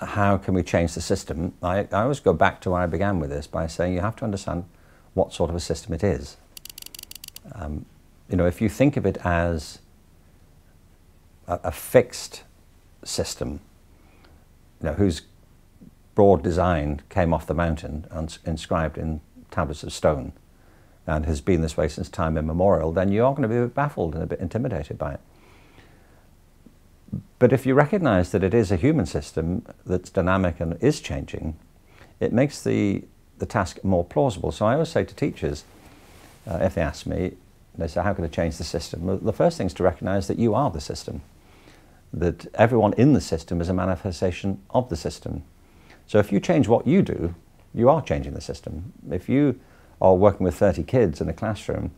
how can we change the system? I always go back to where I began with this by saying you have to understand what sort of a system it is. You know, if you think of it as a fixed system, you know, whose broad design came off the mountain and inscribed in tablets of stone and has been this way since time immemorial, then you are going to be a bit baffled and a bit intimidated by it. But if you recognize that it is a human system that's dynamic and is changing, it makes the task more plausible. So I always say to teachers, if they ask me, they say, how can I change the system? Well, the first thing is to recognize that you are the system, that everyone in the system is a manifestation of the system. So if you change what you do, you are changing the system. If you are working with 30 kids in a classroom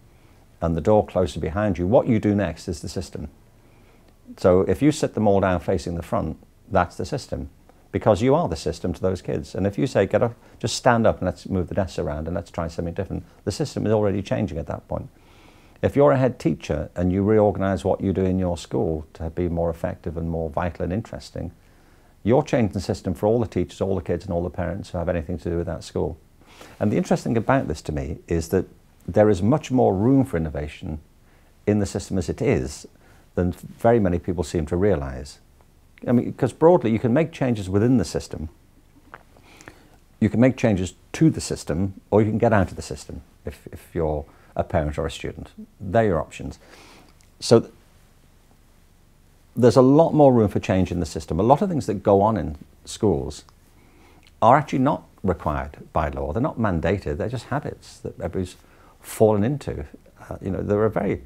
and the door closes behind you, what you do next is the system. So if you sit them all down facing the front, that's the system, because you are the system to those kids. And if you say, get up, just stand up and let's move the desks around and let's try something different, the system is already changing at that point. If you're a head teacher and you reorganize what you do in your school to be more effective and more vital and interesting, you're changing the system for all the teachers, all the kids and all the parents who have anything to do with that school. And the interesting thing about this to me is that there is much more room for innovation in the system as it is than very many people seem to realize. I mean, because broadly you can make changes within the system, you can make changes to the system, or you can get out of the system if you're a parent or a student. They're your options. So there's a lot more room for change in the system. A lot of things that go on in schools are actually not required by law. They're not mandated, they're just habits that everybody's fallen into. You know, there are very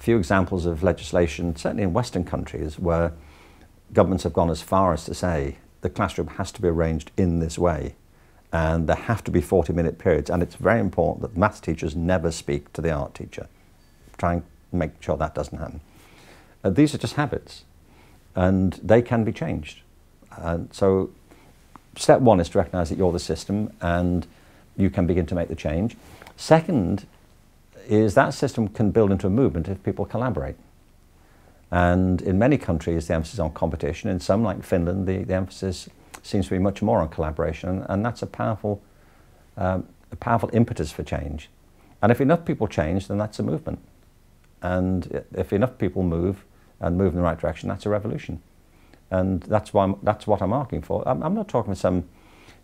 few examples of legislation, certainly in Western countries, where governments have gone as far as to say the classroom has to be arranged in this way and there have to be 40-minute periods, and it's very important that maths teachers never speak to the art teacher. Try and make sure that doesn't happen. These are just habits and they can be changed. And so step one is to recognize that you're the system and you can begin to make the change. Second is that system can build into a movement if people collaborate. And in many countries the emphasis on competition, in some like Finland the emphasis seems to be much more on collaboration, and that's a powerful impetus for change. And if enough people change, then that's a movement. And if enough people move and move in the right direction, that's a revolution. And that's what I'm arguing for. I'm not talking about some,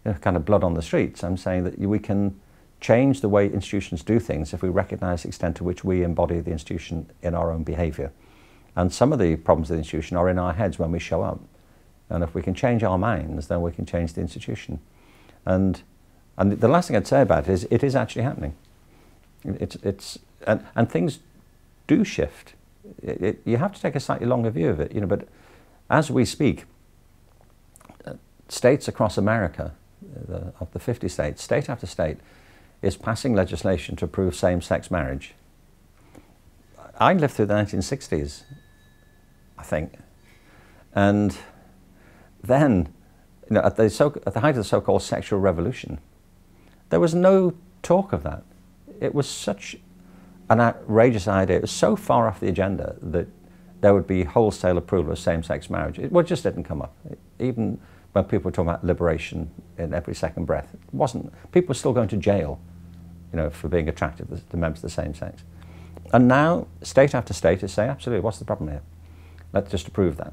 you know, kind of blood on the streets. I'm saying that we can change the way institutions do things if we recognize the extent to which we embody the institution in our own behavior. And some of the problems of the institution are in our heads when we show up. And if we can change our minds, then we can change the institution. And the last thing I'd say about it is it is actually happening. And things do shift. You have to take a slightly longer view of it, you know, but as we speak, states across America, of the 50 states, state after state, is passing legislation to approve same-sex marriage. I lived through the 1960s, I think, and then, you know, at the height of the so-called sexual revolution, there was no talk of that. It was such an outrageous idea. It was so far off the agenda that there would be wholesale approval of same-sex marriage. It just didn't come up. Even when people were talking about liberation in every second breath, it wasn't. People were still going to jail, you know, for being attracted to members of the same sex. And now, state after state is saying, absolutely, what's the problem here? Let's just approve that.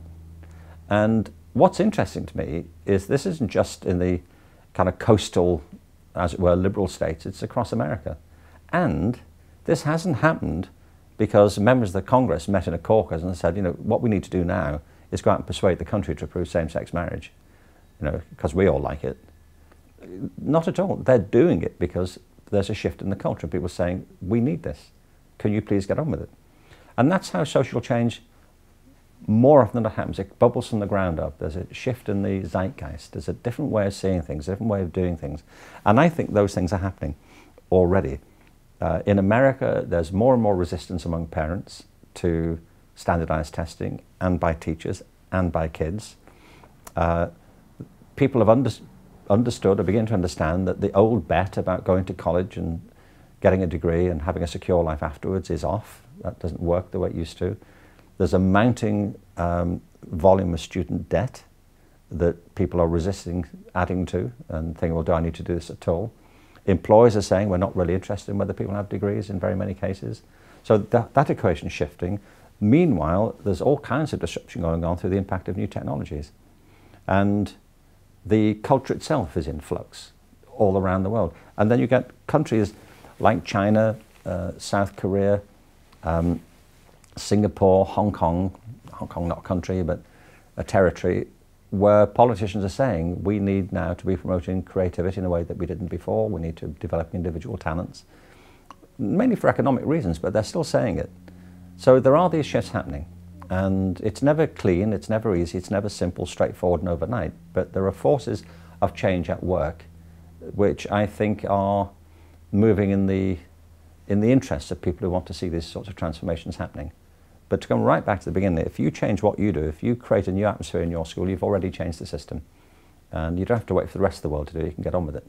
And what's interesting to me is this isn't just in the kind of coastal, as it were, liberal states, it's across America. And this hasn't happened because members of the Congress met in a caucus and said, you know, what we need to do now is go out and persuade the country to approve same-sex marriage, you know, because we all like it. Not at all. They're doing it because there's a shift in the culture. People are saying, we need this. Can you please get on with it? And that's how social change, more often than not, happens. It bubbles from the ground up. There's a shift in the zeitgeist. There's a different way of seeing things, a different way of doing things. And I think those things are happening already. In America, there's more and more resistance among parents to standardized testing, and by teachers and by kids. People have understood or begin to understand that the old bet about going to college and getting a degree and having a secure life afterwards is off. That doesn't work the way it used to. There's a mounting volume of student debt, that people are resisting adding to and thinking, well, do I need to do this at all? Employers are saying we're not really interested in whether people have degrees in very many cases. So that equation is shifting. Meanwhile, there's all kinds of disruption going on through the impact of new technologies. And the culture itself is in flux all around the world. And then you get countries like China, South Korea, Singapore, Hong Kong not a country but a territory, where politicians are saying we need now to be promoting creativity in a way that we didn't before, we need to develop individual talents, mainly for economic reasons, but they're still saying it. So there are these shifts happening, and it's never clean, it's never easy, it's never simple, straightforward and overnight, but there are forces of change at work which I think are moving in the interests of people who want to see these sorts of transformations happening. But to come right back to the beginning, if you change what you do, if you create a new atmosphere in your school, you've already changed the system. And you don't have to wait for the rest of the world to do it, you can get on with it.